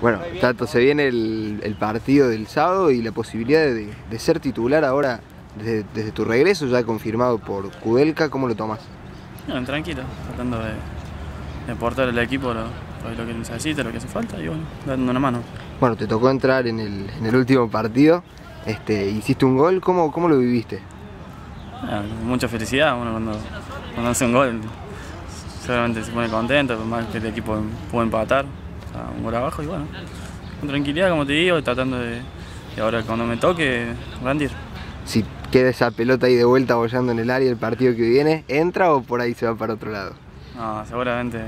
Bueno, tanto se viene el partido del sábado y la posibilidad de ser titular ahora desde tu regreso, ya confirmado por Kudelka. ¿Cómo lo tomas? Bueno, tranquilo, tratando de aportar al equipo lo que necesita, lo que hace falta y bueno, dando una mano. Bueno, te tocó entrar en el último partido, hiciste un gol. ¿Cómo lo viviste? Bueno, mucha felicidad. Uno cuando hace un gol seguramente se pone contento, por más que el equipo puede empatar, o sea, un gol abajo y bueno, con tranquilidad, como te digo, tratando de ahora cuando me toque, rendir. Si queda esa pelota ahí de vuelta bollando en el área el partido que viene, ¿entra o por ahí se va para otro lado? No, seguramente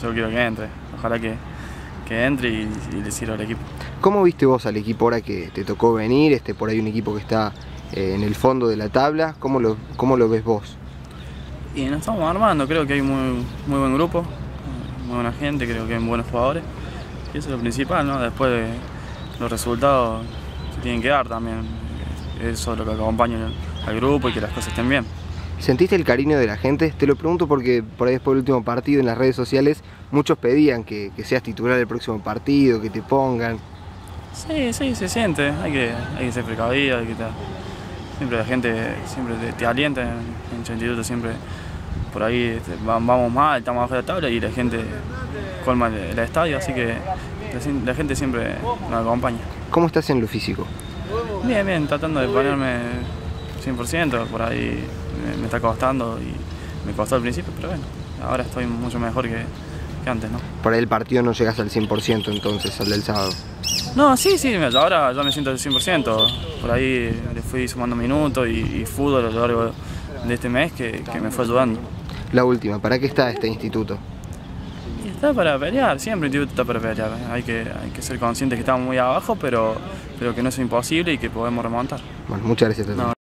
yo quiero que entre, ojalá que entre y le sirva al equipo. ¿Cómo viste vos al equipo ahora que te tocó venir? Por ahí un equipo que está en el fondo de la tabla. ¿Cómo lo ves vos? Y nos estamos armando, creo que hay muy buen grupo, muy buena gente, creo que hay buenos jugadores. Y eso es lo principal, ¿no? Después los resultados se tienen que dar también. Eso es lo que acompaña al grupo y que las cosas estén bien. ¿Sentiste el cariño de la gente? Te lo pregunto porque por ahí después del último partido en las redes sociales muchos pedían que seas titular del próximo partido, que te pongan. Sí, se siente. Hay que ser precavido, hay que estar... Siempre la gente siempre te alienta, en el instituto siempre por ahí vamos mal, estamos abajo de la tabla y la gente colma el estadio, así que la gente siempre nos acompaña. ¿Cómo estás en lo físico? Bien, tratando de ponerme 100%, por ahí me está costando y me costó al principio, pero bueno, ahora estoy mucho mejor que antes, ¿no? Por ahí el partido no llegas al 100% entonces, al del sábado. No, sí, ahora ya me siento al 100%, por ahí le fui sumando minutos y fútbol a lo largo de este mes que me fue ayudando. La última, ¿para qué está este instituto? Y está para pelear, siempre el instituto está para pelear, hay que ser conscientes que estamos muy abajo, pero que no es imposible y que podemos remontar. Bueno, muchas gracias.